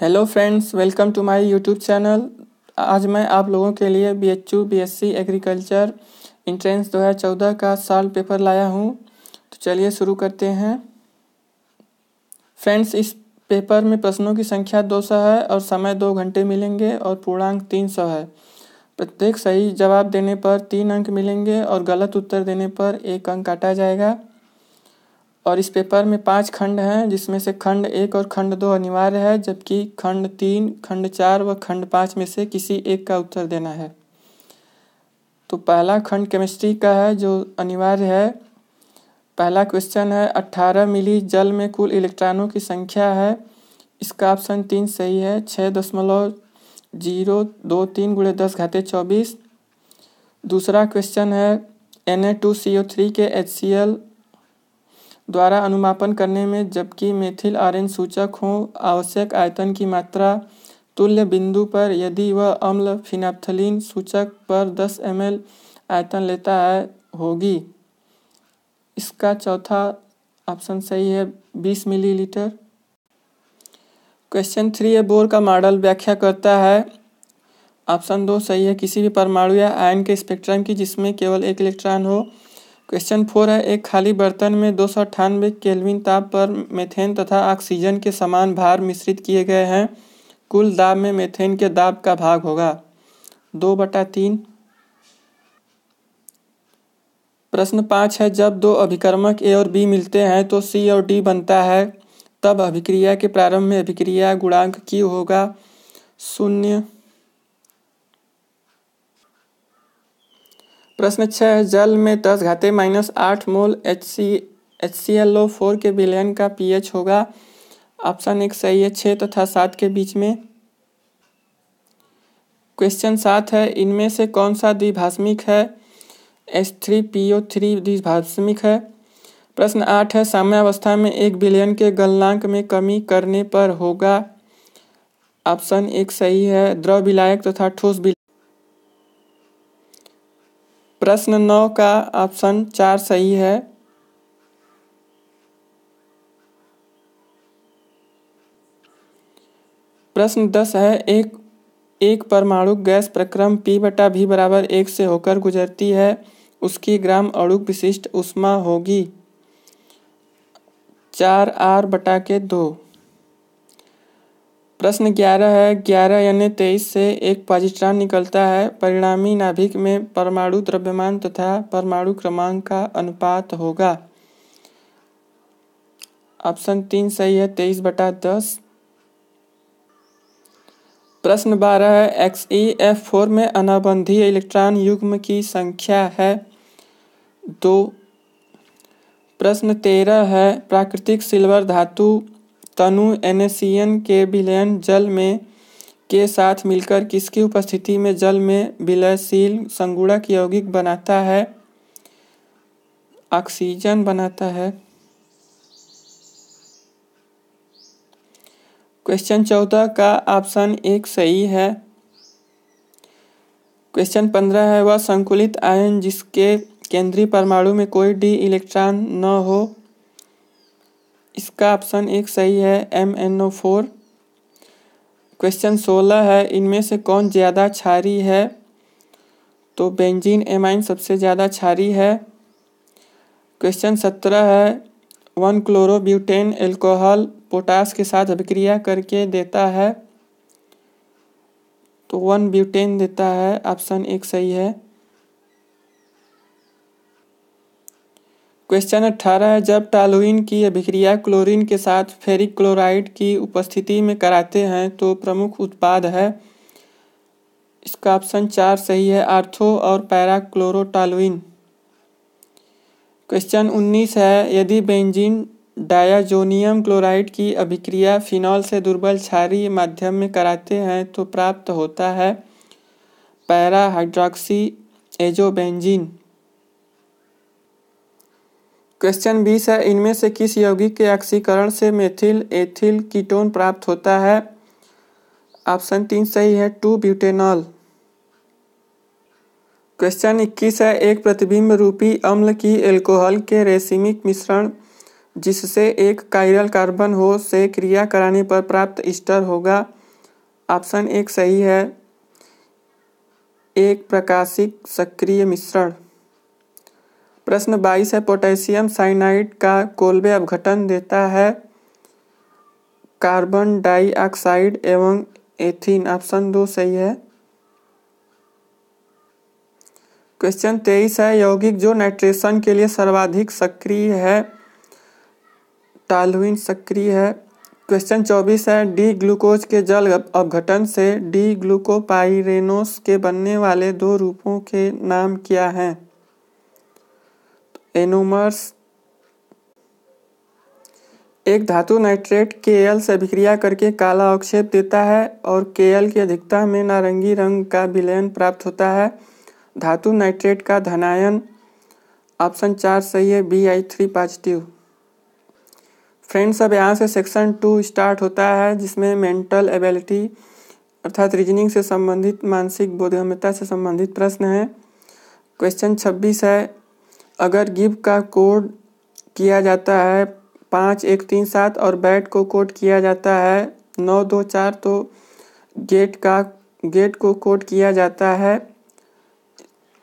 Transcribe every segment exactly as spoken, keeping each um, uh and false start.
Hello friends, welcome to my YouTube channel. आज मैं आप लोगों के लिए B H U B S C agriculture entrance दो हज़ार चौदह का साल्ट पेपर लाया हूं। तो चलिए शुरू करते हैं। फ्रेंड्स, इस पेपर में प्रश्नों की संख्या दो सौ है और समय दो घंटे मिलेंगे और पूर्णांक तीन सौ है। प्रत्येक सही जवाब देने पर तीन अंक मिलेंगे और गलत उत्तर देने पर एक अंक काटा जाएगा। और इस पेपर में पांच खंड हैं, जिसमें से खंड एक और खंड दो अनिवार्य है, जबकि खंड तीन, खंड चार व खंड पाँच में से किसी एक का उत्तर देना है। तो पहला खंड केमिस्ट्री का है जो अनिवार्य है। पहला क्वेश्चन है अट्ठारह मिली जल में कुल इलेक्ट्रॉनों की संख्या है। इसका ऑप्शन तीन सही है, छः दशमलव जीरो दो तीन गुणे दस घाते चौबीस। दूसरा क्वेश्चन है N A two C O three के एच सी एल द्वारा अनुमापन करने में, जबकि मेथिल ऑरेंज सूचक हो, आवश्यक आयतन की मात्रा तुल्य बिंदु पर यदि वह अम्ल फिनाप्थलीन सूचक पर दस एम एल आयतन लेता है होगी। इसका चौथा ऑप्शन सही है, बीस मिलीलीटर। क्वेश्चन थ्री है बोर का मॉडल व्याख्या करता है। ऑप्शन दो सही है, किसी भी परमाणु या आयन के स्पेक्ट्रम की जिसमें केवल एक इलेक्ट्रॉन हो। क्वेश्चन फोर है एक खाली बर्तन में दो सौ अट्ठानवे केल्विन ताप पर मेथेन तथा ऑक्सीजन के समान भार मिश्रित किए गए हैं, कुल दाब में मेथेन के दाब का भाग होगा दो बटा तीन। प्रश्न पाँच है जब दो अभिकर्मक ए और बी मिलते हैं तो सी और डी बनता है, तब अभिक्रिया के प्रारंभ में अभिक्रिया गुणांक क्यू होगा शून्य। प्रश्न छः है जल में दस घाते माइनस आठ mole H C H C L O four के विलयन का पीएच होगा। ऑप्शन एक सही है, छः तथा सात के बीच में। क्वेश्चन सात है इनमें से कौन सा द्विभाषमिक है? H three P O three द्विभाषमिक है। प्रश्न आठ है साम्यावस्था में एक विलयन के गलनांक में कमी करने पर होगा। ऑप्शन एक सही है, द्रव विलायक तथा ठोस विलायक। प्रश्न नौ का ऑप्शन चार सही है। प्रश्न दस है एक एक परमाणु गैस प्रक्रम पी बटा भी बराबर एक से होकर गुजरती है, उसकी ग्राम अणु विशिष्ट ऊष्मा होगी चार आर बटा के दो। प्रश्न ग्यारह है ग्यारह यानी तेईस से एक पॉजिट्रॉन निकलता है, परिणामी नाभिक में परमाणु द्रव्यमान तथा परमाणु क्रमांक का अनुपात होगा। ऑप्शन तीन सही है, तेईस बटा दस। प्रश्न बारह है एक्स ई एफ फोर में अनाबंधीय इलेक्ट्रॉन युग्म की संख्या है दो। प्रश्न तेरह है प्राकृतिक सिल्वर धातु तनु एन ए सी एन के विलयन जल में के साथ मिलकर किसकी उपस्थिति में जल में विलयशील संगुणक यौगिक बनाता है? ऑक्सीजन बनाता है। क्वेश्चन चौदह का ऑप्शन एक सही है। क्वेश्चन पंद्रह है वह संकुलित आयन जिसके केंद्रीय परमाणु में कोई डी इलेक्ट्रॉन न हो। इसका ऑप्शन एक सही है, M N O four. Question सोलह है इनमें से कौन ज़्यादा क्षारी है? तो बेंजीन एमाइन सबसे ज़्यादा क्षारी है। क्वेश्चन सत्रह है वन क्लोरोब्यूटेन एल्कोहल पोटास के साथ अभिक्रिया करके देता है, तो वन ब्यूटेन देता है। ऑप्शन एक सही है। क्वेश्चन अट्ठारह है जब टॉलुइन की अभिक्रिया क्लोरीन के साथ फेरिक क्लोराइड की उपस्थिति में कराते हैं तो प्रमुख उत्पाद है। इसका ऑप्शन चार सही है, आर्थो और पैरा क्लोरोटॉलुइन। क्वेश्चन उन्नीस है यदि बेंजीन डायाजोनियम क्लोराइड की अभिक्रिया फिनॉल से दुर्बल क्षारीय माध्यम में कराते हैं तो प्राप्त होता है पैरा हाइड्रोक्सी एजोबेंजीन। क्वेश्चन बीस है इनमें से किस यौगिक के ऑक्सीकरण से मेथिल एथिल कीटोन प्राप्त होता है? ऑप्शन तीन सही है, टू ब्यूटेनॉल। क्वेश्चन इक्कीस है एक प्रतिबिंब रूपी अम्ल की एल्कोहल के रेसिमिक मिश्रण जिससे एक कायरल कार्बन हो से क्रिया कराने पर प्राप्त ईस्टर होगा। ऑप्शन एक सही है। एक प्रकाशिक सक्रिय मिश्रण। प्रश्न बाईस है, पोटेशियम साइनाइड का कोल्बे अपघटन देता है कार्बन डाइऑक्साइड एवं एथीन। ऑप्शन दो सही है। क्वेश्चन तेईस है, यौगिक जो नाइट्रेशन के लिए सर्वाधिक सक्रिय है, टॉल्युइन सक्रिय है। क्वेश्चन चौबीस है, डी ग्लूकोज के जल अपघटन से डी ग्लूकोपाइरेनोस के बनने वाले दो रूपों के नाम क्या हैं? एनोमर्स। एक धातु नाइट्रेट केएल से अभिक्रिया करके काला अवक्षेप देता है और केएल की अधिकता में नारंगी रंग का विलयन प्राप्त होता है। धातु नाइट्रेट का धनायन। ऑप्शन चार सही है, B I three positive. Friends, अब यहाँ से सेक्शन टू स्टार्ट होता है जिसमें मेंटल एबिलिटी अर्थात रीजनिंग से संबंधित, मानसिक बोधगम्यता से संबंधित प्रश्न है। क्वेश्चन छब्बीस है, अगर गिब का कोड किया जाता है पाँच एक तीन सात और बैट को कोड किया जाता है नौ दो चार, तो गेट का गेट को कोड किया जाता है।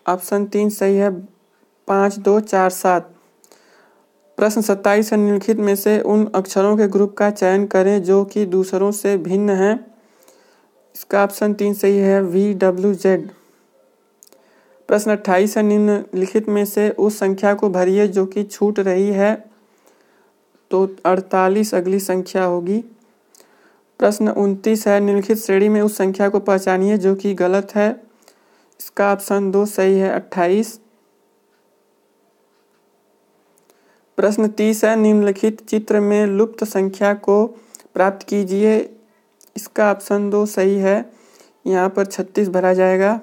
ऑप्शन तीन सही है, पाँच दो चार सात। प्रश्न सत्ताईस है, निम्नलिखित में से उन अक्षरों के ग्रुप का चयन करें जो कि दूसरों से भिन्न हैं। इसका ऑप्शन तीन सही है, वी डब्ल्यू जेड। प्रश्न अट्ठाईस है, निम्नलिखित में से उस संख्या को भरिए जो कि छूट रही है, तो अड़तालीस अगली संख्या होगी। प्रश्न उनतीस है, निम्नलिखित श्रेणी में उस संख्या को पहचानिए जो कि गलत है। इसका ऑप्शन दो सही है, अट्ठाईस। प्रश्न तीस है, निम्नलिखित चित्र में लुप्त संख्या को प्राप्त कीजिए। इसका ऑप्शन दो सही है, यहाँ पर छत्तीस भरा जाएगा।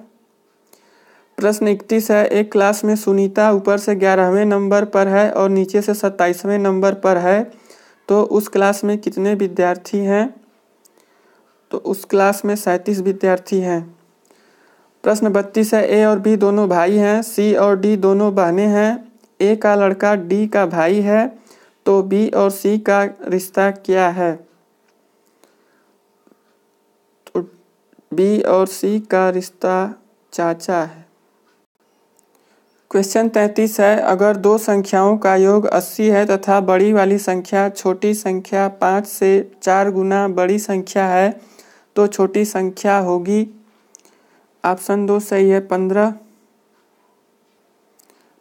प्रश्न इकतीस है, एक क्लास में सुनीता ऊपर से ग्यारहवें नंबर पर है और नीचे से सत्ताईसवें नंबर पर है, तो उस क्लास में कितने विद्यार्थी हैं? तो उस क्लास में सैंतीस विद्यार्थी हैं। प्रश्न बत्तीस है, ए और बी दोनों भाई हैं, सी और डी दोनों बहनें हैं, ए का लड़का डी का भाई है, तो बी और सी का रिश्ता क्या है? तो बी और सी का रिश्ता चाचा है। क्वेश्चन तैंतीस है, अगर दो संख्याओं का योग अस्सी है तथा बड़ी वाली संख्या छोटी संख्या पाँच से चार गुना बड़ी संख्या है, तो छोटी संख्या होगी। ऑप्शन दो सही है, पंद्रह।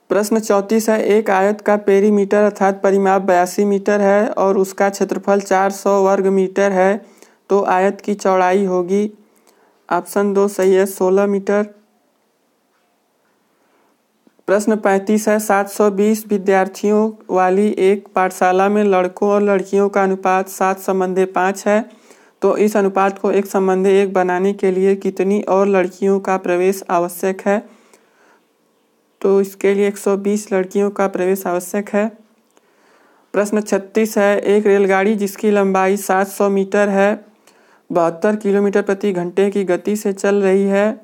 प्रश्न चौंतीस है, एक आयत का पेरीमीटर अर्थात परिमाप बयासी मीटर है और उसका क्षेत्रफल चार सौ वर्ग मीटर है, तो आयत की चौड़ाई होगी। ऑप्शन दो सही है, सोलह मीटर। प्रश्न पैंतीस है, सात सौ बीस विद्यार्थियों वाली एक पाठशाला में लड़कों और लड़कियों का अनुपात सात संबंधे पाँच है, तो इस अनुपात को एक संबंधे एक बनाने के लिए कितनी और लड़कियों का प्रवेश आवश्यक है? तो इसके लिए एक सौ बीस लड़कियों का प्रवेश आवश्यक है। प्रश्न छत्तीस है, एक रेलगाड़ी जिसकी लंबाई सात सौ मीटर है बहत्तर किलोमीटर प्रति घंटे की गति से चल रही है,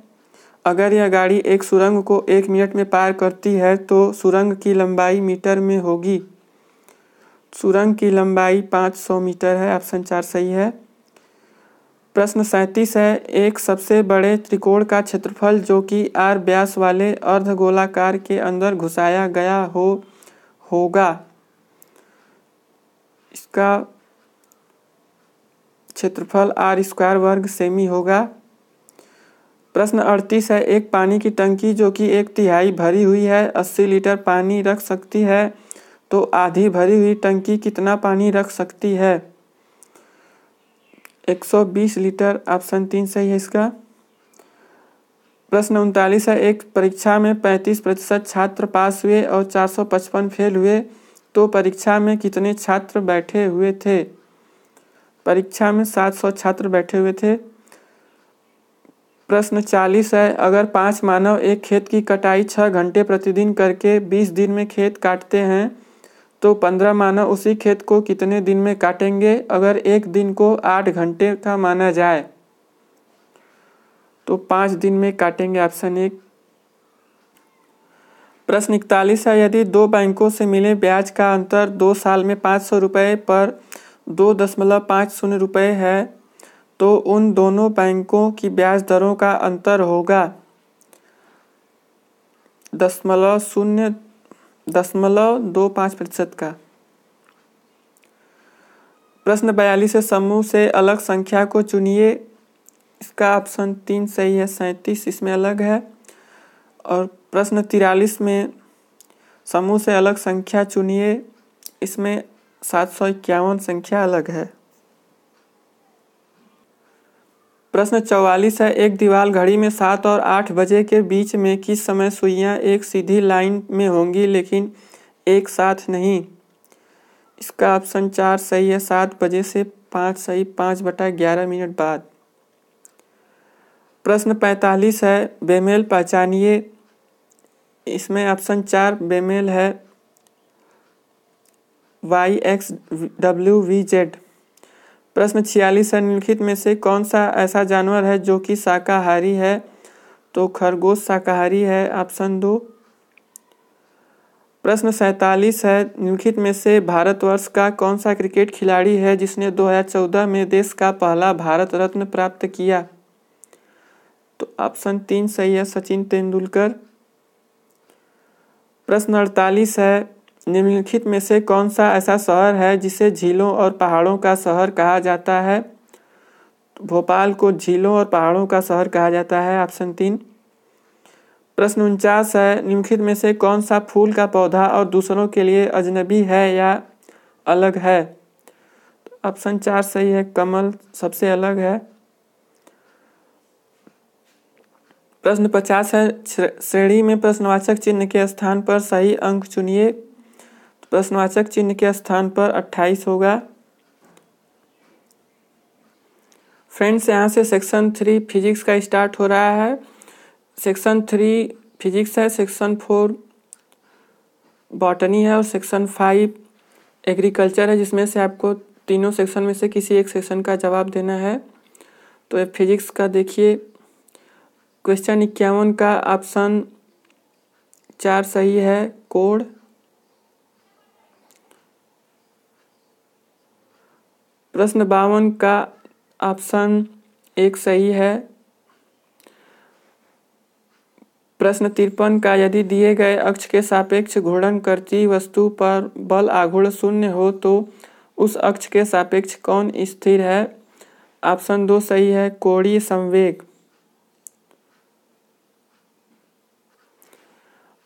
अगर यह गाड़ी एक सुरंग को एक मिनट में पार करती है तो सुरंग की लंबाई मीटर में होगी। सुरंग की लंबाई पाँच सौ मीटर है। ऑप्शन चार सही है। प्रश्न सैंतीस है, एक सबसे बड़े त्रिकोण का क्षेत्रफल जो कि आर व्यास वाले अर्ध गोलाकार के अंदर घुसाया गया हो होगा। इसका क्षेत्रफल आर स्क्वायर वर्ग सेमी होगा। प्रश्न अड़तीस है, एक पानी की टंकी जो कि एक तिहाई भरी हुई है अस्सी लीटर पानी रख सकती है, तो आधी भरी हुई टंकी कितना पानी रख सकती है? एक सौ बीस लीटर। ऑप्शन तीन सही है इसका। प्रश्न उनतालीस है, एक परीक्षा में पैंतीस प्रतिशत छात्र पास हुए और चार सौ पचपन फेल हुए, तो परीक्षा में कितने छात्र बैठे हुए थे? परीक्षा में सात सौ छात्र बैठे हुए थे। प्रश्न चालीस है, अगर पांच मानव एक खेत की कटाई छः घंटे प्रतिदिन करके बीस दिन में खेत काटते हैं, तो पंद्रह मानव उसी खेत को कितने दिन में काटेंगे अगर एक दिन को आठ घंटे का माना जाए? तो पाँच दिन में काटेंगे। ऑप्शन एक। प्रश्न इकतालीस है, यदि दो बैंकों से मिले ब्याज का अंतर दो साल में पाँच सौ रुपये पर दो दशमलव पाँच शून्य रुपये है तो उन दोनों बैंकों की ब्याज दरों का अंतर होगा दशमलव शून्य दशमलव दो पाँच प्रतिशत का। प्रश्न बयालीस से समूह से अलग संख्या को चुनिए, इसका ऑप्शन तीन सही है, सैंतीस इसमें अलग है। और प्रश्न तिरालीस में समूह से अलग संख्या चुनिए, इसमें सात सौ इक्यावन संख्या अलग है। प्रश्न चौवालीस है, एक दीवाल घड़ी में सात और आठ बजे के बीच में किस समय सुइयां एक सीधी लाइन में होंगी लेकिन एक साथ नहीं, इसका ऑप्शन चार सही है, सात बजे से पाँच सही पाँच बटा ग्यारह मिनट बाद। प्रश्न पैंतालीस है, बेमेल पहचानिए, इसमें ऑप्शन चार बेमेल है, Y X W V Z. प्रश्न छियालीस है, निम्नलिखित में से कौन सा ऐसा जानवर है जो कि शाकाहारी है, तो खरगोश शाकाहारी है, ऑप्शन दो। प्रश्न सैंतालीस है, निम्नलिखित में से भारतवर्ष का कौन सा क्रिकेट खिलाड़ी है जिसने दो हज़ार चौदह में देश का पहला भारत रत्न प्राप्त किया, तो ऑप्शन तीन सही है, सचिन तेंदुलकर। प्रश्न अड़तालीस है, निम्नलिखित में से कौन सा ऐसा शहर है जिसे झीलों और पहाड़ों का शहर कहा जाता है, भोपाल को झीलों और पहाड़ों का शहर कहा जाता है, ऑप्शन तीन। प्रश्न उनचास है, निम्नलिखित में से कौन सा फूल का पौधा और दूसरों के लिए अजनबी है या अलग है, ऑप्शन चार सही है, कमल सबसे अलग है। प्रश्न पचास है, श्रेणी में प्रश्नवाचक चिन्ह के स्थान पर सही अंक चुनिए, प्रश्नवाचक चिन्ह के स्थान पर अट्ठाईस होगा। फ्रेंड्स, यहाँ से सेक्शन थ्री फिजिक्स का स्टार्ट हो रहा है, सेक्शन थ्री फिजिक्स है, सेक्शन फोर बॉटनी है और सेक्शन फाइव एग्रीकल्चर है, जिसमें से आपको तीनों सेक्शन में से किसी एक सेक्शन का जवाब देना है। तो फिजिक्स का देखिए, क्वेश्चन इक्यावन का ऑप्शन चार सही है, कोड। प्रश्न बावन का ऑप्शन एक सही है। प्रश्न तिरपन का, यदि दिए गए अक्ष के सापेक्ष घूर्णन करती वस्तु पर बल आघूर्ण शून्य हो तो उस अक्ष के सापेक्ष कौन स्थिर है, ऑप्शन दो सही है, कोणीय संवेग।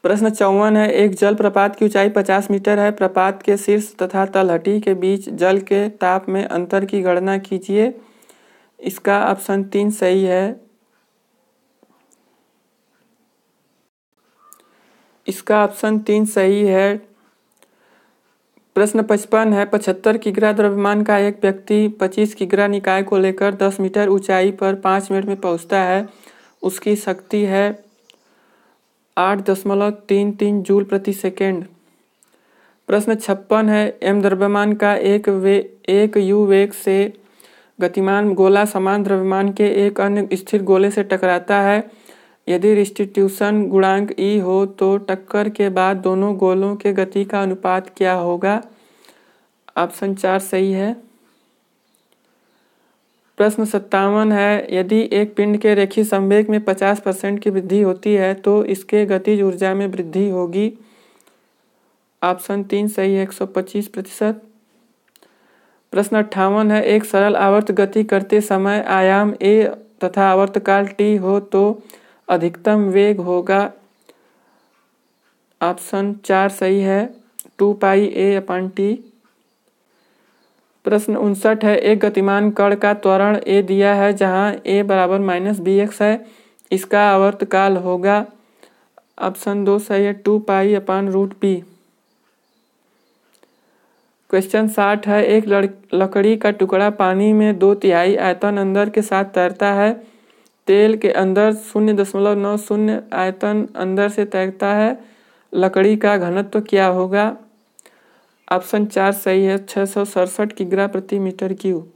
प्रश्न चौवन है, एक जल प्रपात की ऊंचाई पचास मीटर है, प्रपात के शीर्ष तथा तलहटी के बीच जल के ताप में अंतर की गणना कीजिए, इसका ऑप्शन तीन सही है, इसका ऑप्शन तीन सही है। प्रश्न पचपन है, पचहत्तर किग्रा द्रव्यमान का एक व्यक्ति पच्चीस किग्रा निकाय को लेकर दस मीटर ऊंचाई पर पाँच मिनट में पहुंचता है, उसकी शक्ति है आठ दशमलव तीन तीन जूल प्रति सेकेंड। प्रश्न छप्पन है, एम द्रव्यमान का एक वे एक यू वेग से गतिमान गोला समान द्रव्यमान के एक अन्य स्थिर गोले से टकराता है, यदि रिस्टिट्यूशन गुणांक ई हो तो टक्कर के बाद दोनों गोलों के गति का अनुपात क्या होगा, ऑप्शन चार सही है। प्रश्न सत्तावन है, यदि एक पिंड के रेखीय संवेग में पचास परसेंट की वृद्धि होती है तो इसके गतिज ऊर्जा में वृद्धि होगी, ऑप्शन तीन सही है, एक सौ पच्चीस प्रतिशत। प्रश्न अट्ठावन है, एक सरल आवर्त गति करते समय आयाम ए तथा आवर्तकाल टी हो तो अधिकतम वेग होगा, ऑप्शन चार सही है, टू पाई ए अपन टी। प्रश्न उनसठ है, एक गतिमान कण का त्वरण ए दिया है जहां ए बराबर माइनस बी एक्स है, इसका आवर्तकाल होगा, ऑप्शन दो सही है, two pi upon root B. Question साठ है, एक लकड़ी का टुकड़ा पानी में दो तिहाई आयतन अंदर के साथ तैरता है, तेल के अंदर शून्य दशमलव नौ शून्य आयतन अंदर से तैरता है, लकड़ी का घनत्व तो क्या होगा, ऑप्शन चार सही है, छः सौ सड़सठ किग्रा प्रति मीटर क्यूब।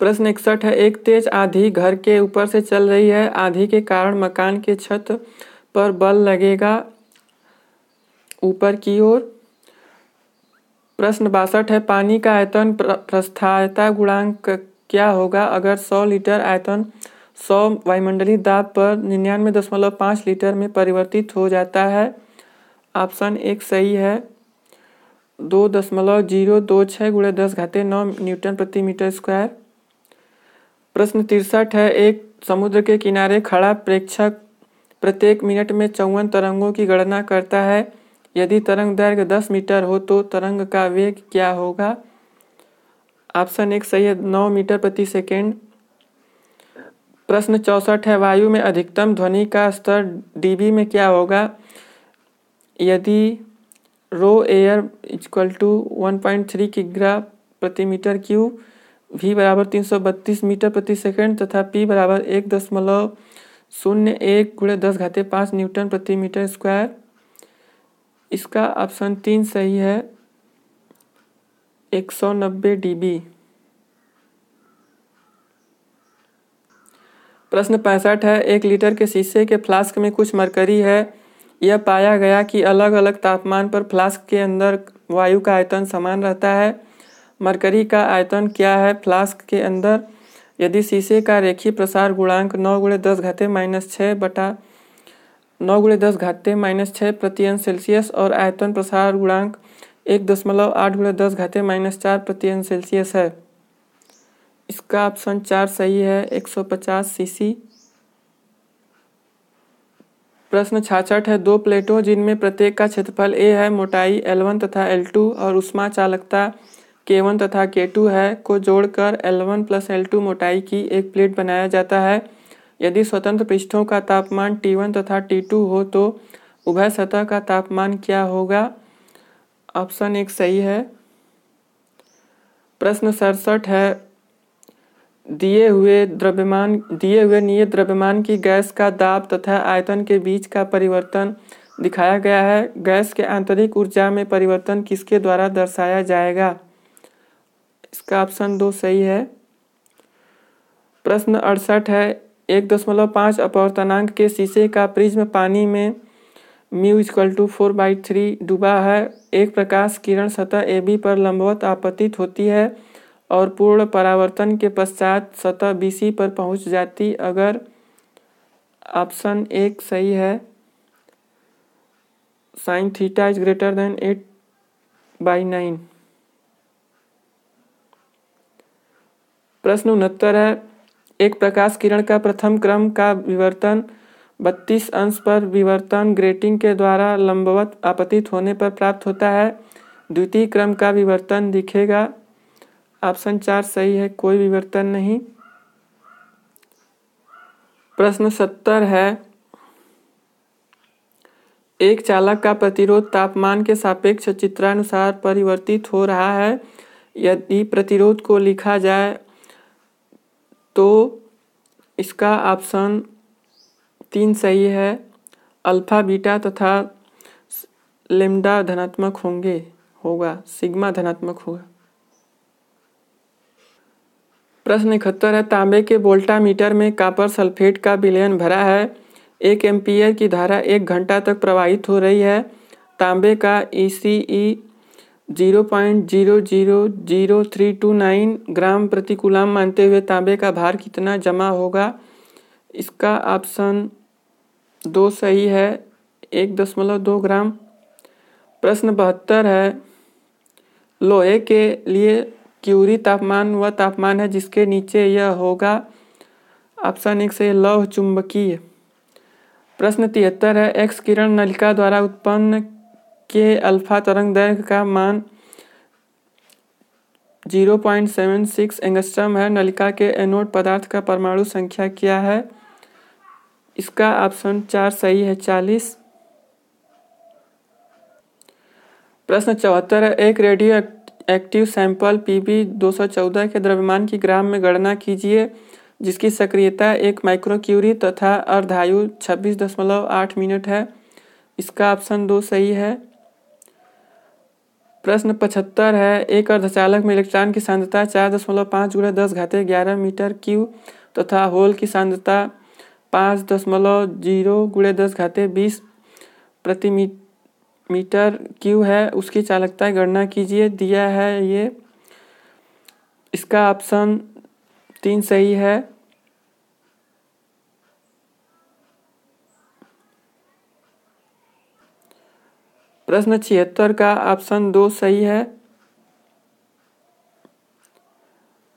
प्रश्न इकसठ है, एक तेज आंधी घर के ऊपर से चल रही है, आंधी के कारण मकान के छत पर बल लगेगा ऊपर की ओर। प्रश्न बासठ है, पानी का आयतन प्रस्थायता गुणांक क्या होगा अगर सौ लीटर आयतन सौ वायुमंडलीय दाब पर निन्यानवे दशमलव पाँच लीटर में परिवर्तित हो जाता है। ऑप्शन एक सही है। दो दशमलव जीरो दो छः गुणे दस घाते नौ न्यूटन प्रति मीटर स्क्वायर। प्रश्न तिरसठ है, एक समुद्र के किनारे खड़ा प्रेक्षक प्रत्येक मिनट में चौवन तरंगों की गणना करता है। यदि तरंग दैर्घ्य दस मीटर हो तो तरंग का वेग क्या होगा। ऑप्शन एक सही है, नौ मीटर प्रति सेकेंड। प्रश्न चौसठ है, वायु में अधिकतम ध्वनि का स्तर डीबी में क्या होगा यदि rho air equal to one point three किग्रा प्रति मीटर क्यूब, वी बराबर तीन सौ बत्तीस मीटर प्रति सेकेंड तथा पी बराबर एक दशमलव शून्य एक गुणे दस घाते पाँच न्यूटन प्रति मीटर स्क्वायर। इसका ऑप्शन तीन सही है, एक सौ नब्बे डीबी। प्रश्न पैंसठ है, एक लीटर के शीशे के फ्लास्क में कुछ मरकरी है। यह पाया गया कि अलग अलग तापमान पर फ्लास्क के अंदर वायु का आयतन समान रहता है। मरकरी का आयतन क्या है फ्लास्क के अंदर। यदि शीशे का रेखीय प्रसार गुणांक नौ गुणे दस घाते माइनस छः बटा नौ गुणे दस घाते माइनस छः प्रति अंश सेल्सियस और आयतन प्रसार गुणांक एक दशमलव आठ गुणे दस घाते माइनस चार प्रति अंश सेल्सियस है। इसका ऑप्शन चार सही है, एक सौ पचास सीसी। प्रश्न छियासठ है, दो प्लेटों जिनमें प्रत्येक का क्षेत्रफल ए है, मोटाई एल वन तथा एल टू और उष्मा चालकता के वन तथा के टू है को जोड़कर L one plus L two मोटाई की एक प्लेट बनाया जाता है। यदि स्वतंत्र पृष्ठों का तापमान टी वन तथा टी टू हो तो उभय सतह का तापमान क्या होगा। ऑप्शन एक सही है। प्रश्न सड़सठ है, दिए हुए द्रव्यमान दिए हुए नियत द्रव्यमान की गैस का दाब तथा आयतन के बीच का परिवर्तन दिखाया गया है। गैस के आंतरिक ऊर्जा में परिवर्तन किसके द्वारा दर्शाया जाएगा। इसका ऑप्शन दो सही है। प्रश्न अड़सठ है, एक दशमलव पाँच अपवर्तनांक के शीशे का प्रिज्म पानी में mu equal to four by three डूबा है। एक प्रकाश किरण सतह ए बी पर लंबवत आपतित होती है और पूर्ण परावर्तन के पश्चात सतह बीसी पर पहुंच जाती अगर। ऑप्शन एक सही है, sine theta is greater than eight by nine. प्रश्न उनहत्तर है, एक प्रकाश किरण का प्रथम क्रम का विवर्तन बत्तीस अंश पर विवर्तन ग्रेटिंग के द्वारा लंबवत आपतित होने पर प्राप्त होता है। द्वितीय क्रम का विवर्तन दिखेगा। ऑप्शन चार सही है, कोई विवर्तन नहीं। प्रश्न सत्तर है, एक चालक का प्रतिरोध तापमान के सापेक्ष चित्रानुसार परिवर्तित हो रहा है। यदि प्रतिरोध को लिखा जाए तो इसका ऑप्शन तीन सही है, अल्फा बीटा तथा लैम्डा धनात्मक होंगे होगा सिग्मा धनात्मक होगा। प्रश्न इकहत्तर है, तांबे के वोल्टा मीटर में कॉपर सल्फेट का विलयन भरा है। एक एम्पियर की धारा एक घंटा तक प्रवाहित हो रही है। तांबे का E C E zero point zero zero zero three two nine gram प्रति कूलाम मानते हुए तांबे का भार कितना जमा होगा। इसका ऑप्शन दो सही है, एक दशमलव दो ग्राम। प्रश्न बहत्तर है, लोहे के लिए क्यूरी तापमान वह तापमान है जिसके नीचे यह होगा। ऑप्शन एक से लौह चुंबकीय। प्रश्न तिहत्तर है, एक्स किरण नलिका द्वारा उत्पन्न के अल्फा तरंग दैर्घ्य का मान zero point seven six angstrom है। नलिका के एनोड पदार्थ का परमाणु संख्या क्या है। इसका ऑप्शन चार सही है, चालीस। प्रश्न चौहत्तर है, एक रेडियो एक्टिव सैंपल पीबी दो सौ चौदह के द्रव्यमान की ग्राम में गणना कीजिए जिसकी सक्रियता एक माइक्रो क्यूरी तथा अर्धायु छब्बीस दशमलव आठ मिनट है। इसका ऑप्शन दो सही है। प्रश्न पचहत्तर है, एक अर्धचालक में इलेक्ट्रॉन की सांद्रता चार दशमलव पाँच गुणा दस घाते ग्यारह मीटर क्यूब तथा होल की सांद्रता पाँच दशमलव जीरो गुणे दस घाते बीस प्रति मीटर क्यू है। उसकी चालकता गणना कीजिए। दिया है ये, इसका ऑप्शन तीन सही है। प्रश्न छिहत्तर का ऑप्शन दो सही है।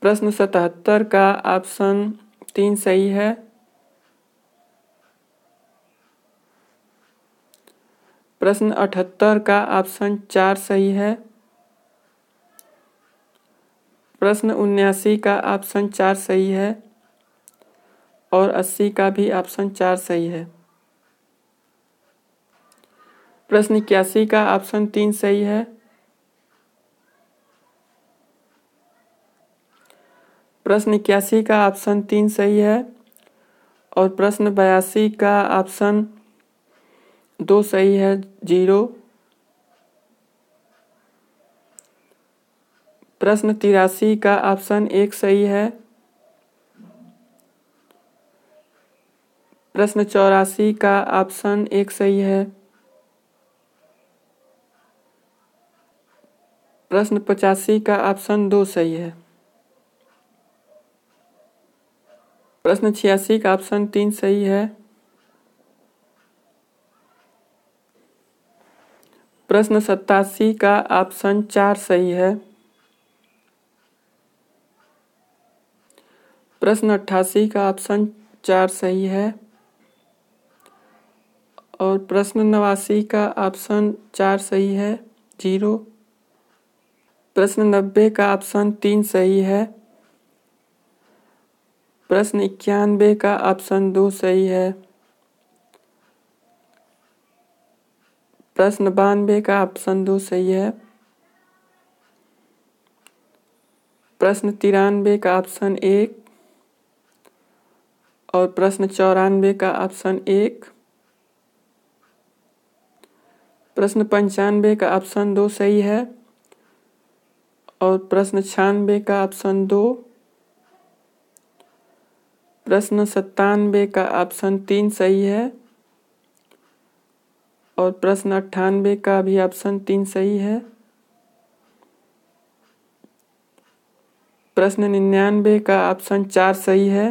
प्रश्न सतहत्तर का ऑप्शन तीन सही है। प्रश्न अठहत्तर का ऑप्शन चार सही है। प्रश्न उन्यासी का ऑप्शन चार सही है और अस्सी का भी ऑप्शन चार सही है। प्रश्न इक्यासी का ऑप्शन तीन सही है। प्रश्न इक्यासी का ऑप्शन तीन सही है और प्रश्न बयासी का ऑप्शन दो सही है जीरो। प्रश्न तिरासी का ऑप्शन एक सही है। प्रश्न चौरासी का ऑप्शन एक सही है। प्रश्न पचासी का ऑप्शन दो सही है। प्रश्न छियासी का ऑप्शन तीन सही है। प्रश्न सतासी का ऑप्शन चार सही है। प्रश्न अट्ठासी का ऑप्शन चार सही है और प्रश्न नवासी का ऑप्शन चार सही है जीरो। प्रश्न नब्बे का ऑप्शन तीन सही है। प्रश्न इक्यानवे का ऑप्शन दो सही है। प्रश्न बानवे का ऑप्शन दो सही है। प्रश्न तिरानवे का ऑप्शन एक और प्रश्न चौरानवे का ऑप्शन एक। प्रश्न पंचानवे का ऑप्शन दो सही है और प्रश्न छियानवे का ऑप्शन दो। प्रश्न सत्तानवे का ऑप्शन तीन सही है और प्रश्न अट्ठानवे का भी ऑप्शन तीन सही है। प्रश्न निन्यानवे का ऑप्शन चार सही है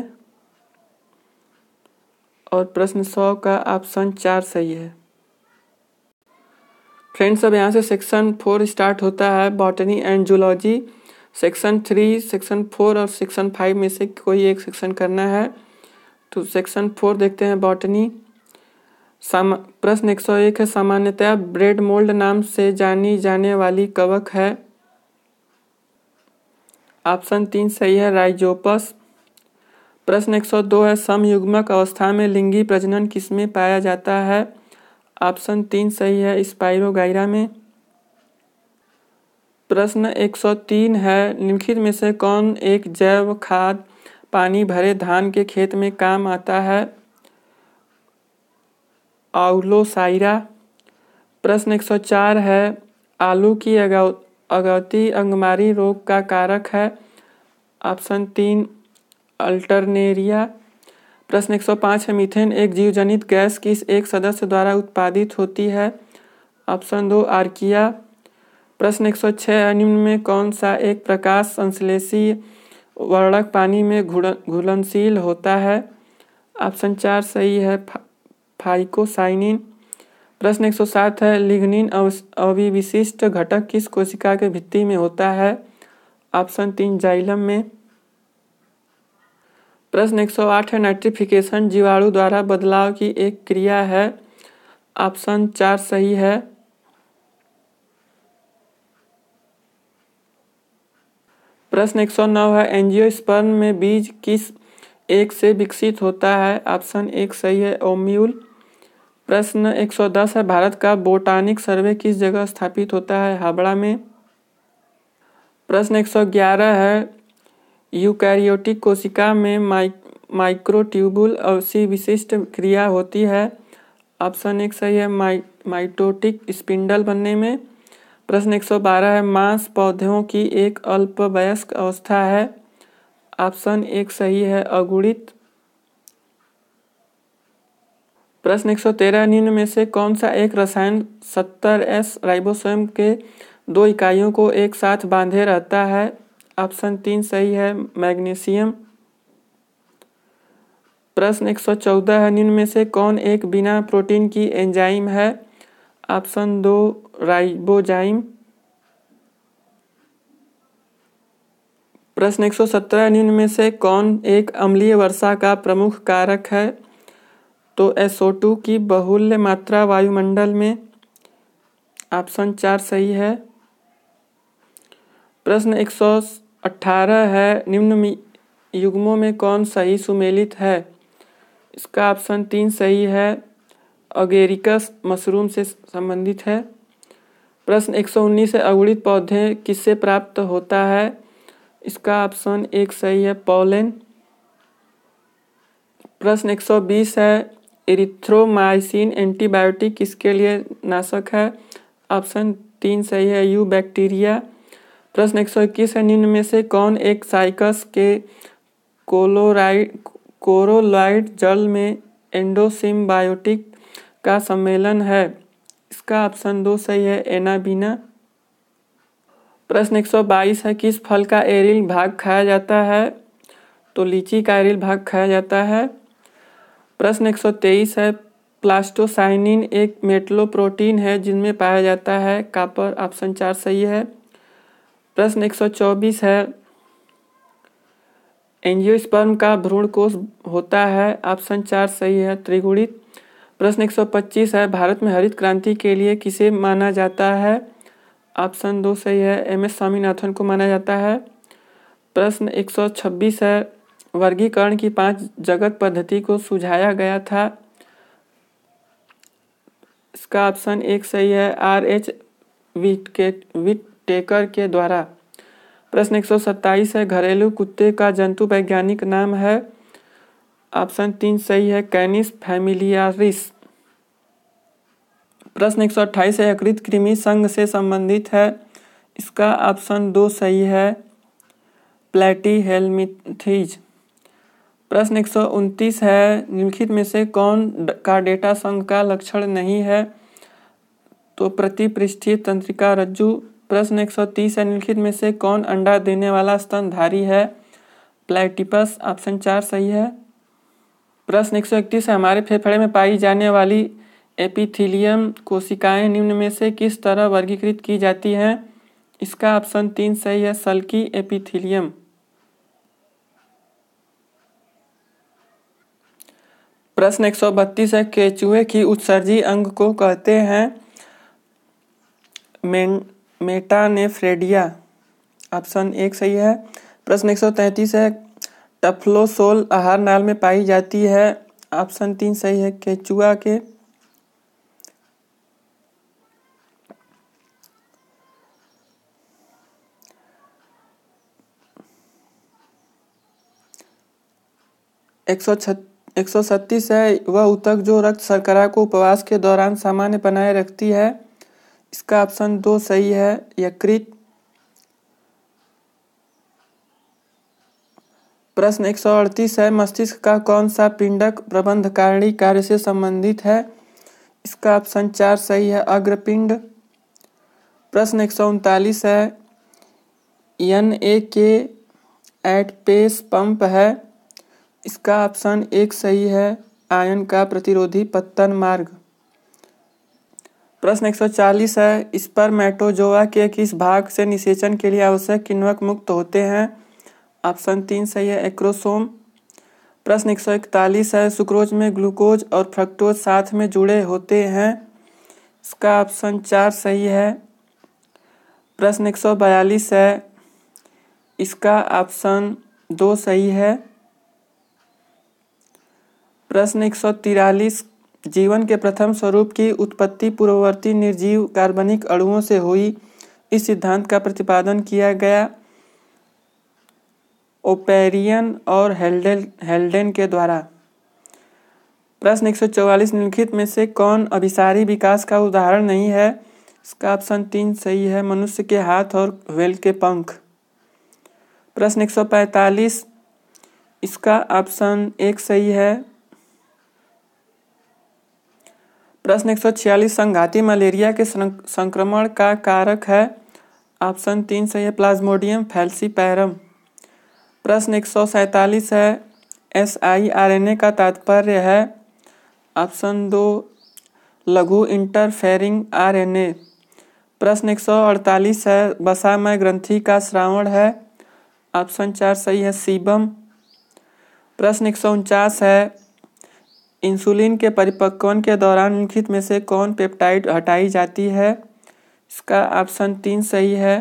और प्रश्न सौ का ऑप्शन चार सही है। फ्रेंड्स, अब यहाँ से सेक्शन फोर स्टार्ट होता है, botany and zoology. Section three, section four और सेक्शन फाइव में से कोई एक सेक्शन करना है। तो सेक्शन फोर देखते हैं, बॉटनी। सामा प्रश्न एक सौ एक है, सामान्यतया ब्रेड मोल्ड नाम से जानी जाने वाली कवक है। ऑप्शन तीन सही है, राइजोपस। प्रश्न एक सौ दो है, समयुग्मक अवस्था में लिंगी प्रजनन किसमें पाया जाता है। ऑप्शन तीन सही है, स्पाइरोगाइरा में। प्रश्न एक सौ तीन है, निम्नलिखित में से कौन एक जैव खाद पानी भरे धान के खेत में काम आता है। आउलोसाइरा। प्रश्न एक सौ चार है, आलू की अगौती अंगमारी रोग का कारक है। ऑप्शन तीन, अल्टरनेरिया। प्रश्न एक सौ पाँच है, मीथेन एक जीवजनित गैस किस एक सदस्य द्वारा उत्पादित होती है। ऑप्शन दो, आर्किया। प्रश्न एक सौ छह है, निम्न में कौन सा एक प्रकाश संश्लेषी वर्णक पानी में घुलनशील होता है। ऑप्शन चार सही है, फाइकोसाइनिन। प्रश्न एक सौ सात है, लिग्निन अविविशिष्ट घटक किस कोशिका के भित्ति में होता है। ऑप्शन तीन, जाइलम में। प्रश्न एक सौ आठ है, नाइट्रिफिकेशन जीवाणु द्वारा बदलाव की एक क्रिया है। ऑप्शन चार सही है। प्रश्न एक सौ नौ है, एंजियोस्पर्म में बीज किस एक से विकसित होता है। ऑप्शन एक सही है, ओम्यूल। प्रश्न एक सौ दस है, भारत का बोटानिक सर्वे किस जगह स्थापित होता है। हावड़ा में। प्रश्न एक सौ ग्यारह है, यूकैरियोटिक कोशिका में माइक्रोट्यूबुल अवसि विशिष्ट क्रिया होती है। ऑप्शन एक सही है, माइ माइटोटिक स्पिंडल बनने में। प्रश्न एक सौ बारह है, मांस पौधों की एक अल्पवयस्क अवस्था है। ऑप्शन एक सही है, अगुणित। प्रश्न एक सौ तेरह निम्न में से कौन सा एक रसायन सत्तर एस राइबोसोम के दो इकाइयों को एक साथ बांधे रहता है। ऑप्शन तीन सही है, मैग्नीशियम। प्रश्न एक सौ चौदह है, निम्न में से कौन एक बिना प्रोटीन की एंजाइम है? ऑप्शन दो, राइबोजाइम। प्रश्न एक सौ सत्रह, निम्न में से कौन एक अम्लीय वर्षा का प्रमुख कारक है? तो एस ओ टू की बहुल्य मात्रा वायुमंडल में। ऑप्शन चार सही है। प्रश्न एक सौ अठारह है, निम्न युग्मों में कौन सही सुमेलित है? इसका ऑप्शन तीन सही है, अगेरिकस मशरूम से संबंधित है। प्रश्न एक सौ उन्नीस है, अगुणित पौधे किससे प्राप्त होता है? इसका ऑप्शन एक सही है, पोलन। प्रश्न एक सौ बीस है, एरिथ्रोमाइसिन एंटीबायोटिक किसके लिए नाशक है? ऑप्शन तीन सही है, यू बैक्टीरिया। प्रश्न एक सौ इक्कीस है, निम्न में से कौन एक साइकस के कोलोराइड कोरोलॉइड जल में एंडोसिम्बायोटिक का सम्मेलन है? इसका ऑप्शन दो सही है, एनाबीना। प्रश्न एक सौ बाईस है, किस फल का एरिल भाग खाया जाता है? तो लीची का एरिल भाग खाया जाता है। प्रश्न एक सौ तेईस है, प्लास्टोसाइनिन एक मेटलो प्रोटीन है जिनमें पाया जाता है कॉपर। ऑप्शन चार सही है। प्रश्न एक सौ चौबीस है, एंजियोस्पर्म का भ्रूण कोष होता है? ऑप्शन चार सही है, त्रिगुणित। प्रश्न एक सौ पच्चीस है, भारत में हरित क्रांति के लिए किसे माना जाता है? ऑप्शन दो सही है, एम एस स्वामीनाथन को माना जाता है। प्रश्न एक सौ छब्बीस है, वर्गीकरण की पांच जगत पद्धति को सुझाया गया था? इसका ऑप्शन एक सही है, आर एच विटेकर के द्वारा। प्रश्न एक सौ सत्ताईस है, घरेलू कुत्ते का जंतु वैज्ञानिक नाम है? ऑप्शन तीन सही है, कैनिस फैमिलियारिस। प्रश्न एक सौ अट्ठाईस है, यकृत कृमि संघ से संबंधित है? इसका ऑप्शन दो सही है, प्लेटीहेल्मिंथीज। प्रश्न एक सौ उनतीस है, निम्नलिखित में से कौन का डेटा संघ का लक्षण नहीं है? तो प्रतिपृष्ठीय तंत्रिका रज्जु। प्रश्न एक सौ तीस है, निम्नलिखित में से कौन अंडा देने वाला स्तनधारी है? प्लाइटिपस। ऑप्शन चार सही है। प्रश्न एक सौ इकतीस है, हमारे फेफड़े में पाई जाने वाली एपिथीलियम कोशिकाएं निम्न में से किस तरह वर्गीकृत की जाती हैं? इसका ऑप्शन तीन सही है, सल्की एपिथीलियम। प्रश्न एक सौ बत्तीस है, केचुए की उत्सर्जी अंग को कहते हैं? मेटानेफ्रेडिया। ऑप्शन एक सही है। प्रश्न एक सौ तैंतीस है, टफ्लोसोल आहार नाल में पाई जाती है? ऑप्शन तीन सही है, केचुआ के। एक सौ छत्तीस एक सौ सत्तीस है, वह ऊतक जो रक्त शर्करा को उपवास के दौरान सामान्य बनाए रखती है? इसका ऑप्शन दो सही है, यकृत। प्रश्न एक सौ अड़तीस है, मस्तिष्क का कौन सा पिंडक प्रबंधकारिणी कार्य से संबंधित है? इसका ऑप्शन चार सही है, अग्रपिंड। प्रश्न एक सौ उनतालीस है, एन ए के एट पेस पंप है? इसका ऑप्शन एक सही है, आयन का प्रतिरोधी पत्तन मार्ग। प्रश्न एक सौ चालीस है, स्पर्मेटोजोआ के किस भाग से निषेचन के लिए आवश्यक किण्वक मुक्त होते हैं? ऑप्शन तीन सही है, एक्रोसोम। प्रश्न एक सौ इकतालीस है, सुक्रोज में ग्लूकोज और फ्रक्टोज साथ में जुड़े होते हैं? इसका ऑप्शन चार सही है। प्रश्न एक सौ बयालीस है, इसका ऑप्शन दो सही है। प्रश्न एक सौ तिरालीस, जीवन के प्रथम स्वरूप की उत्पत्ति पूर्ववर्ती निर्जीव कार्बनिक अणुओं से हुई, इस सिद्धांत का प्रतिपादन किया गया? ओपेरियन और हेल्डेन हेल्डेन के द्वारा। प्रश्न एक सौ चौवालीस, निम्नलिखित में से कौन अभिसारी विकास का उदाहरण नहीं है? इसका ऑप्शन तीन सही है, मनुष्य के हाथ और व्हेल के पंख। प्रश्न एक सौ पैंतालीस, इसका ऑप्शन एक सही है, प्रश्न एक सौ छियालीस संघाती मलेरिया के संक्रमण का कारक है। ऑप्शन तीन सही है प्लाज्मोडियम फैल्सीपैरम। प्रश्न एक सौ सैंतालीस है S I R N A का तात्पर्य है। ऑप्शन दो लघु इंटरफेरिंग आर एन ए। प्रश्न एक सौ अड़तालीस है वसामय ग्रंथि का श्रावण है। ऑप्शन चार सही है सीबम। प्रश्न एक सौ उनचास है इंसुलिन के परिपक्वन के दौरान निम्नलिखित में से कौन पेप्टाइड हटाई जाती है। इसका ऑप्शन तीन सही है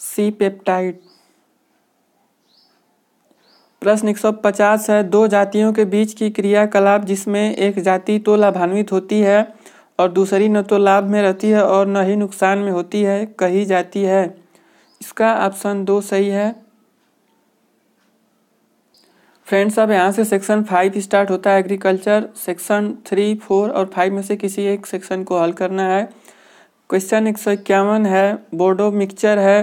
सी पेप्टाइड। प्रश्न एक सौ पचास है दो जातियों के बीच की क्रियाकलाप जिसमें एक जाति तो लाभान्वित होती है और दूसरी न तो लाभ में रहती है और न ही नुकसान में होती है कही जाती है। इसका ऑप्शन दो सही है। फ्रेंड्स अब यहाँ से सेक्शन फाइव स्टार्ट होता है एग्रीकल्चर। सेक्शन थ्री फोर और फाइव में से किसी एक सेक्शन को हल करना है। क्वेश्चन एक सौ इक्यावन है बोर्डो मिक्सचर है।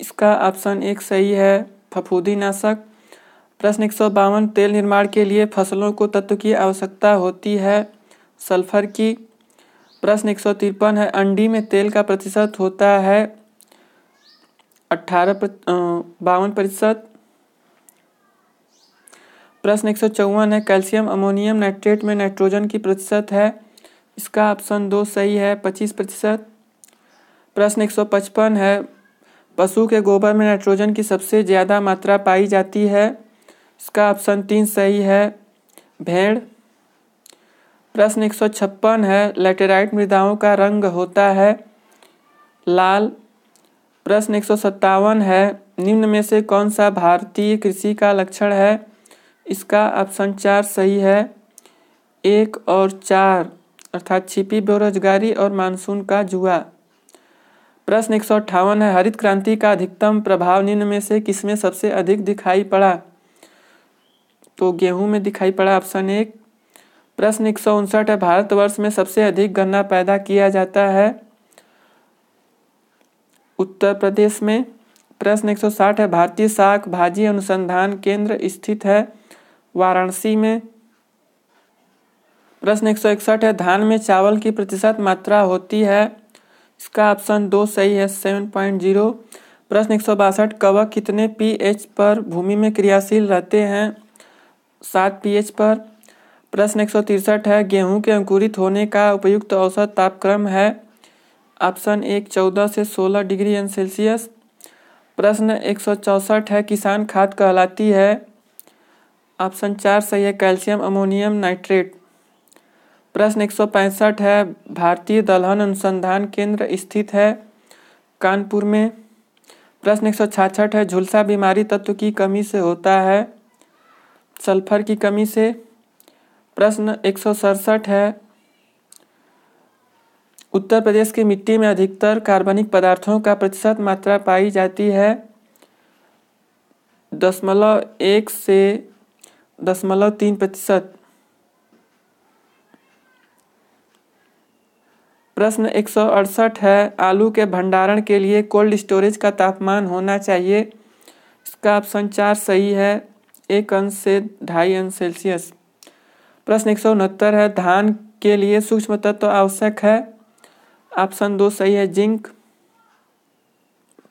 इसका ऑप्शन एक सही है फफूंदीनाशक। प्रश्न एक सौ बावन तेल निर्माण के लिए फसलों को तत्व की आवश्यकता होती है सल्फर की। प्रश्न एक सौ तिरपन है अंडी में तेल का प्रतिशत होता है अट्ठारह बावन प्रतिशत। प्रश्न एक सौ चौवन है कैल्शियम अमोनियम नाइट्रेट में नाइट्रोजन की प्रतिशत है। इसका ऑप्शन दो सही है पच्चीस प्रतिशत। प्रश्न एक सौ पचपन है पशु के गोबर में नाइट्रोजन की सबसे ज़्यादा मात्रा पाई जाती है। इसका ऑप्शन तीन सही है भेड़। प्रश्न एक सौ छप्पन है लैटेराइट मृदाओं का रंग होता है लाल। प्रश्न एक सौ सत्तावन है निम्न में से कौन सा भारतीय कृषि का लक्षण है। इसका ऑप्शन चार सही है एक और चार अर्थात छिपी बेरोजगारी और मानसून का जुआ। प्रश्न एक सौ अट्ठावन है हरित क्रांति का अधिकतम प्रभाव निम्न में से किसमें सबसे अधिक दिखाई पड़ा। तो गेहूं में दिखाई पड़ा ऑप्शन एक। प्रश्न एक सौ उनसठ है भारतवर्ष में सबसे अधिक गन्ना पैदा किया जाता है उत्तर प्रदेश में। प्रश्न एक सौ साठ है भारतीय साग भाजी अनुसंधान केंद्र स्थित है वाराणसी में। प्रश्न एक सौ इकसठ है धान में चावल की प्रतिशत मात्रा होती है। इसका ऑप्शन दो सही है सेवन पॉइंट जीरो। प्रश्न एक सौ बासठ कवक कितने पीएच पर भूमि में क्रियाशील रहते हैं सात पीएच पर। प्रश्न एक सौ तिरसठ है गेहूं के अंकुरित होने का उपयुक्त औसत तापक्रम है। ऑप्शन एक चौदह से सोलह डिग्री सेल्सियस। प्रश्न एक सौ चौसठ है किसान खाद कहलाती है। ऑप्शन चार सही है कैल्शियम अमोनियम नाइट्रेट। प्रश्न एक सौ पैंसठ है भारतीय दलहन अनुसंधान केंद्र स्थित है कानपुर में। प्रश्न एक सौ छियासठ है झुलसा बीमारी तत्व की कमी से होता है सल्फर की कमी से। प्रश्न एक सौ सड़सठ है उत्तर प्रदेश की मिट्टी में अधिकतर कार्बनिक पदार्थों का प्रतिशत मात्रा पाई जाती है दशमलव एक से दशमलव तीन प्रतिशत। प्रश्न एक सौ अड़सठ है आलू के भंडारण के लिए कोल्ड स्टोरेज का तापमान होना चाहिए। इसका ऑप्शन चार सही है एक अंश से ढाई अंश सेल्सियस। प्रश्न एक सौ उनहत्तर है धान के लिए सूक्ष्म तत्व आवश्यक है। ऑप्शन दो सही है जिंक।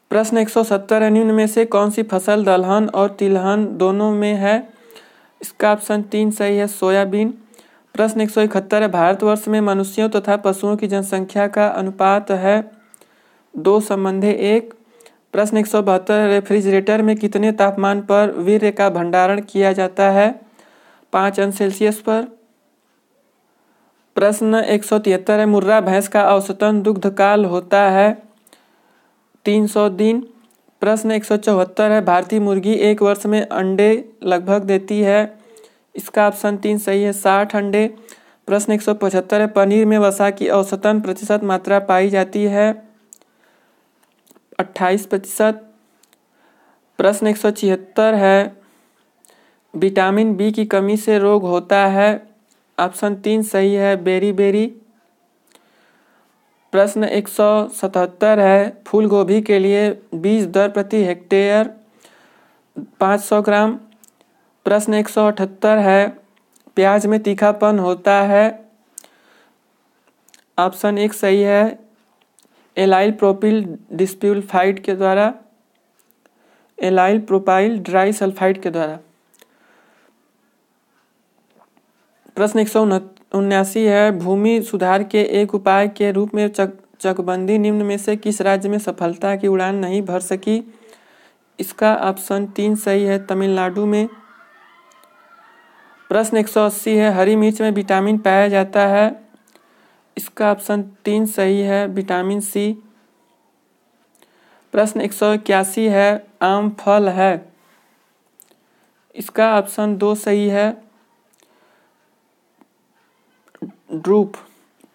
प्रश्न एक सौ सत्तर है निम्न में से कौन सी फसल दलहन और तिलहन दोनों में है। इसका ऑप्शन तीन सही है सोयाबीन। प्रश्न एक सौ इकहत्तर है भारतवर्ष में मनुष्यों तथा पशुओं की जनसंख्या का अनुपात है दो संबंधे एक। प्रश्न एक सौ बहत्तर रेफ्रिजरेटर में कितने तापमान पर वीर्य का भंडारण किया जाता है पाँच अंश सेल्सियस पर। प्रश्न एक सौ तिहत्तर है मुर्रा भैंस का औसतन दुग्धकाल होता है तीन सौ दिन। प्रश्न एक सौ चौहत्तर है भारतीय मुर्गी एक वर्ष में अंडे लगभग देती है। इसका ऑप्शन तीन सही है साठ अंडे। प्रश्न एक सौ पचहत्तर है पनीर में वसा की औसतन प्रतिशत मात्रा पाई जाती है अट्ठाईस प्रतिशत। प्रश्न एक सौ छिहत्तर है विटामिन बी की कमी से रोग होता है। ऑप्शन तीन सही है बेरी बेरी। प्रश्न एक सौ सतहत्तर है फूल गोभी के लिए बीज दर प्रति हेक्टेयर पाँच सौ ग्राम। प्रश्न एक सौ अठहत्तर है प्याज में तीखापन होता है। ऑप्शन एक सही है, एलाइल प्रोपिल डिसल्फाइड के द्वारा, एलाइल प्रोपाइल ड्राई सल्फाइड के द्वारा। प्रश्न एक सौ उन्यासी है, भूमि सुधार के एक उपाय के रूप में चक, चकबंदी निम्न में से किस राज्य में सफलता की उड़ान नहीं भर सकी? इसका ऑप्शन तीन सही है, तमिलनाडु में। प्रश्न एक सौ अस्सी है, हरी मिर्च में विटामिन पाया जाता है। इसका ऑप्शन तीन सही है, विटामिन सी। प्रश्न एक सौ इक्यासी है, आम फल है। इसका ऑप्शन दो सही है, ड्रूप।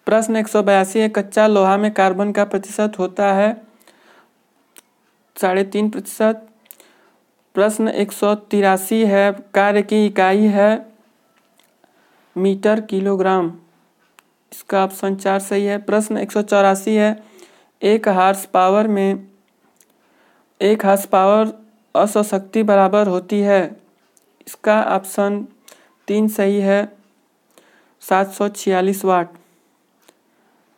प्रश्न एक सौ बयासी है, कच्चा लोहा में कार्बन का प्रतिशत होता है साढ़े तीन प्रतिशत। प्रश्न एक सौ तिरासी है, कार्य की इकाई है मीटर किलोग्राम। इसका ऑप्शन चार सही है। प्रश्न एक सौ चौरासी है, एक हार्स पावर में एक हार्स पावर असौ शक्ति बराबर होती है। इसका ऑप्शन तीन सही है, सात सौ छियालीस वाट।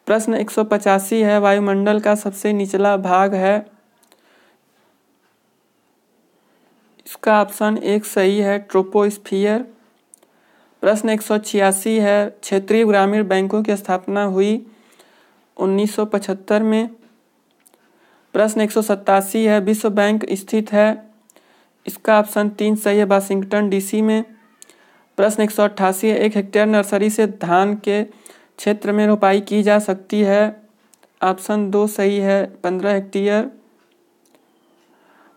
प्रश्न एक सौ पचासी है, वायुमंडल का सबसे निचला भाग है। इसका ऑप्शन एक सही है, ट्रोपोस्फीयर। प्रश्न एक सौ छियासी है, क्षेत्रीय ग्रामीण बैंकों की स्थापना हुई उन्नीस सौ पचहत्तर में। प्रश्न एक सौ सतासी है, विश्व बैंक स्थित है। इसका ऑप्शन तीन सही है, वाशिंगटन डीसी में। प्रश्न एक सौ अट्ठासी है, एक हेक्टेयर नर्सरी से धान के क्षेत्र में रोपाई की जा सकती है। ऑप्शन दो सही है, पंद्रह हेक्टेयर।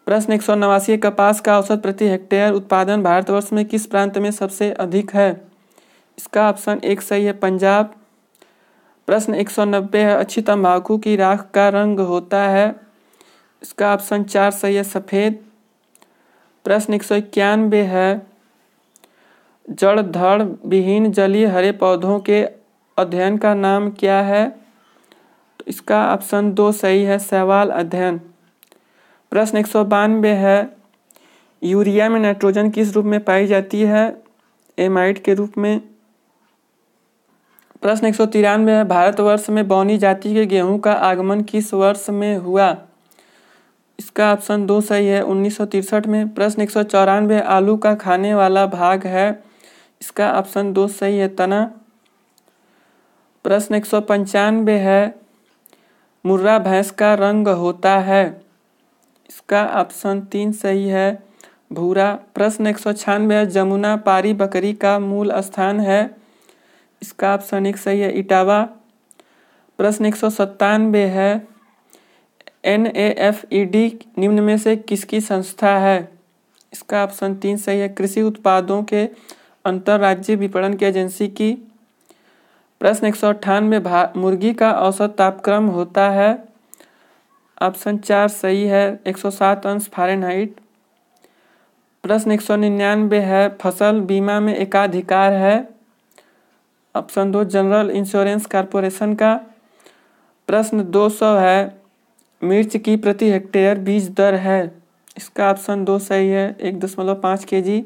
प्रश्न एक सौ नवासी, कपास का औसत प्रति हेक्टेयर उत्पादन भारतवर्ष में किस प्रांत में सबसे अधिक है? इसका ऑप्शन एक सही है, पंजाब। प्रश्न एक सौ नब्बे है, अच्छी तंबाकू की राख का रंग होता है। इसका ऑप्शन चार सही है, सफ़ेद। प्रश्न एक सौ इक्यानवे है, जड़ धड़ विहीन जलीय हरे पौधों के अध्ययन का नाम क्या है? तो इसका ऑप्शन दो सही है, शैवाल अध्ययन। प्रश्न एक सौ बानवे है, यूरिया में नाइट्रोजन किस रूप में पाई जाती है? एमाइड के रूप में। प्रश्न एक सौ तिरानवे है, भारतवर्ष में बौनी जाति के गेहूं का आगमन किस वर्ष में हुआ? इसका ऑप्शन दो सही है, उन्नीस सौ तिरसठ में। प्रश्न एक सौ चौरानवे, आलू का खाने वाला भाग है। इसका ऑप्शन दो सही है, तना। प्रश्न एक सौ पंचानवे है, मुर्रा भैंस का रंग होता है। इसका ऑप्शन तीन सही है, भूरा। प्रश्न एक सौ छियानवे, जमुना पारी बकरी का मूल स्थान है। इसका ऑप्शन एक सही है, इटावा। प्रश्न एक सौ सत्तानवे है, N A F E D निम्न में से किसकी संस्था है? इसका ऑप्शन तीन सही है, कृषि उत्पादों के अंतर्राज्यीय विपणन की एजेंसी की। प्रश्न एक सौ अट्ठानवे, मुर्गी का औसत तापक्रम होता है। ऑप्शन चार सही है, एक सौ सात अंश फारेनहाइट। प्रश्न एक सौ निन्यानवे है, फसल बीमा में एकाधिकार है। ऑप्शन दो, जनरल इंश्योरेंस कॉरपोरेशन का। प्रश्न दो सौ है, मिर्च की प्रति हेक्टेयर बीज दर है। इसका ऑप्शन दो सही है, एक दशमलव पाँच के जी।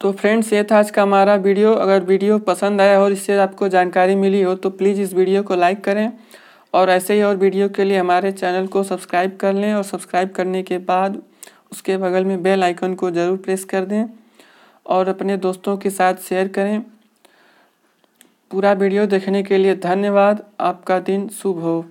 तो फ्रेंड्स, ये था आज का हमारा वीडियो। अगर वीडियो पसंद आया और इससे आपको जानकारी मिली हो तो प्लीज़ इस वीडियो को लाइक करें और ऐसे ही और वीडियो के लिए हमारे चैनल को सब्सक्राइब कर लें, और सब्सक्राइब करने के बाद उसके बगल में बेल आइकन को ज़रूर प्रेस कर दें और अपने दोस्तों के साथ शेयर करें। पूरा वीडियो देखने के लिए धन्यवाद। आपका दिन शुभ हो।